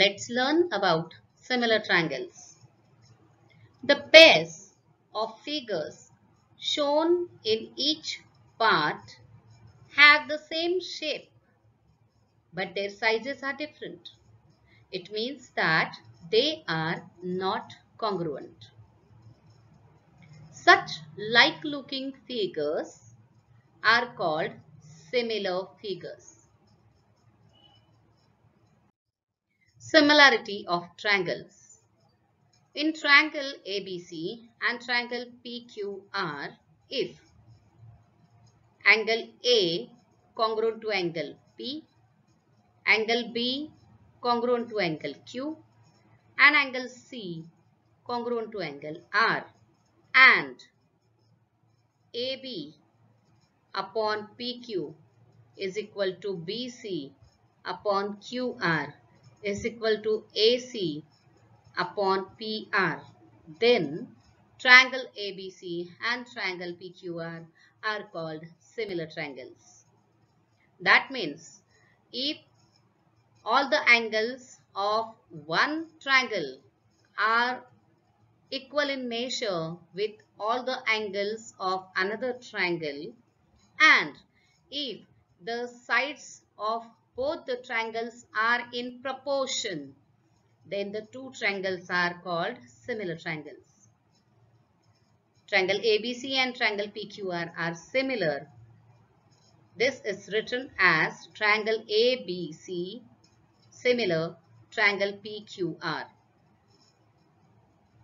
Let's learn about similar triangles. The pairs of figures shown in each part have the same shape, but their sizes are different. It means that they are not congruent. Such like-looking figures are called similar figures. Similarity of triangles. In triangle ABC and triangle PQR, if angle A congruent to angle P, angle B congruent to angle Q, and angle C congruent to angle R, and AB upon PQ is equal to BC upon QR is equal to AC upon PR, then triangle ABC and triangle PQR are called similar triangles. That means if all the angles of one triangle are equal in measure with all the angles of another triangle, and if the sides of both the triangles are in proportion, then the two triangles are called similar triangles. Triangle ABC and triangle PQR are similar. This is written as triangle ABC similar triangle PQR.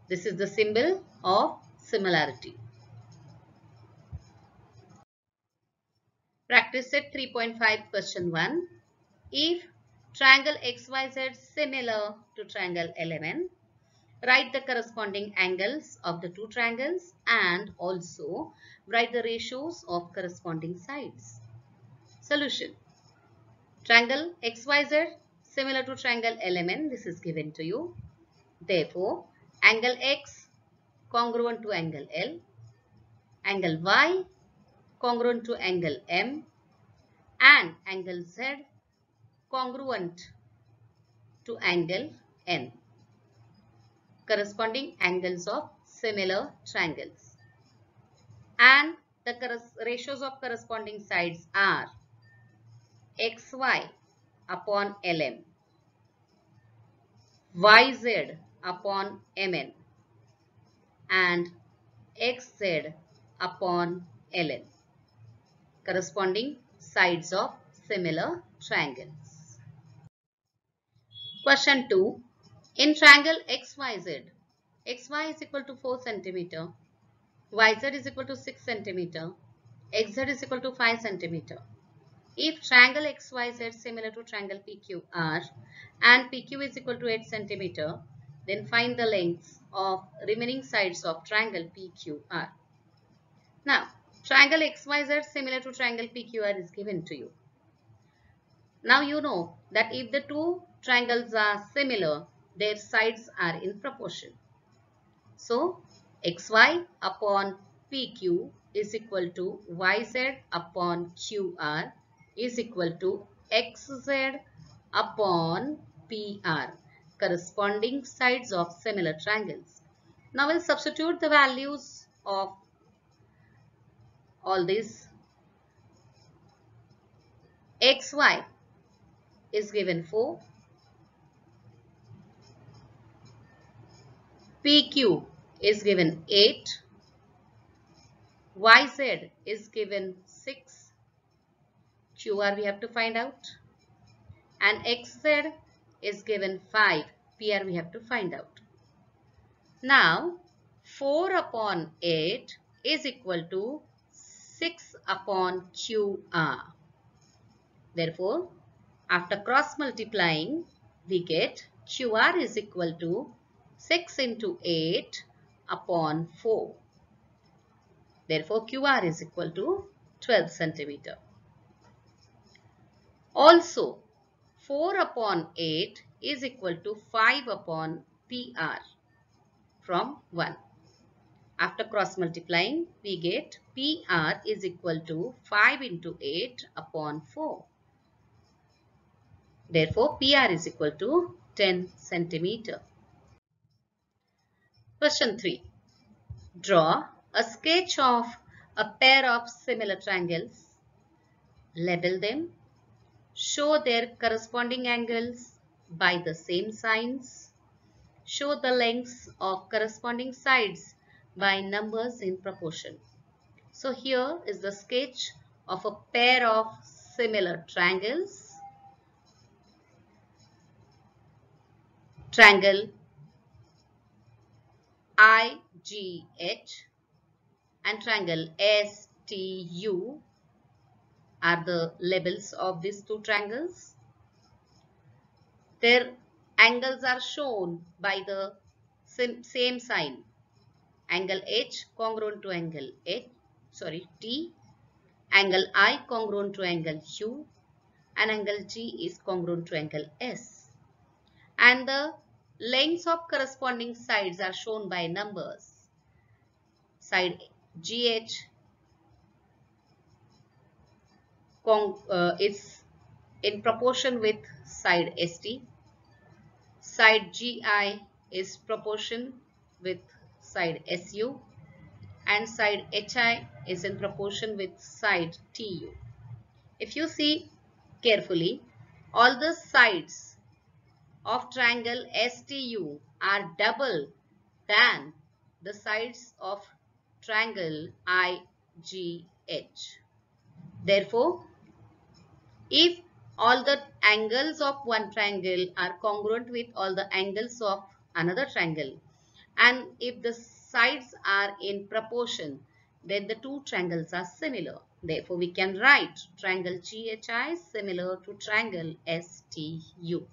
This is the symbol of similarity. Practice set 3.5 question 1. If triangle XYZ similar to triangle LMN, write the corresponding angles of the two triangles and also write the ratios of corresponding sides. Solution. Triangle XYZ similar to triangle LMN, this is given to you. Therefore, angle X congruent to angle L, angle Y congruent to angle M, and angle Z congruent to angle N. Corresponding angles of similar triangles. And the ratios of corresponding sides are XY upon LM, YZ upon MN, and XZ upon LN, corresponding sides of similar triangles. Question 2. In triangle XYZ, XY is equal to 4 cm, YZ is equal to 6 cm, XZ is equal to 5 cm. If triangle XYZ is similar to triangle PQR and PQ is equal to 8 cm, then find the lengths of remaining sides of triangle PQR. Now, triangle XYZ similar to triangle PQR is given to you. Now you know that if the two triangles are similar, their sides are in proportion. So, XY upon PQ is equal to YZ upon QR is equal to XZ upon PR, corresponding sides of similar triangles. Now we'll substitute the values of all these. XY is given 4, PQ is given 8, YZ is given 6, QR we have to find out, and XZ is given 5, PR we have to find out. Now 4 upon 8 is equal to 6 upon QR. Therefore, after cross multiplying, we get QR is equal to 6 into 8 upon 4. Therefore, QR is equal to 12 centimeter. Also, 4 upon 8 is equal to 5 upon PR from 1. After cross multiplying, we get PR is equal to 5 into 8 upon 4. Therefore, PR is equal to 10 cm. Question 3. Draw a sketch of a pair of similar triangles. Label them. Show their corresponding angles by the same signs. Show the lengths of corresponding sides by numbers in proportion. So here is the sketch of a pair of similar triangles. Triangle IGH and triangle STU are the labels of these two triangles. Their angles are shown by the same sign. Angle H congruent to angle T, angle I congruent to angle Q, and angle G is congruent to angle S. And the lengths of corresponding sides are shown by numbers. Side GH is in proportion with side ST. Side GI is proportion with side SU. And side HI is in proportion with side TU. If you see carefully, all the sides of triangle STU are double than the sides of triangle IGH. Therefore, if all the angles of one triangle are congruent with all the angles of another triangle, and if the sides are in proportion, then the two triangles are similar. Therefore, we can write triangle GHI similar to triangle STU.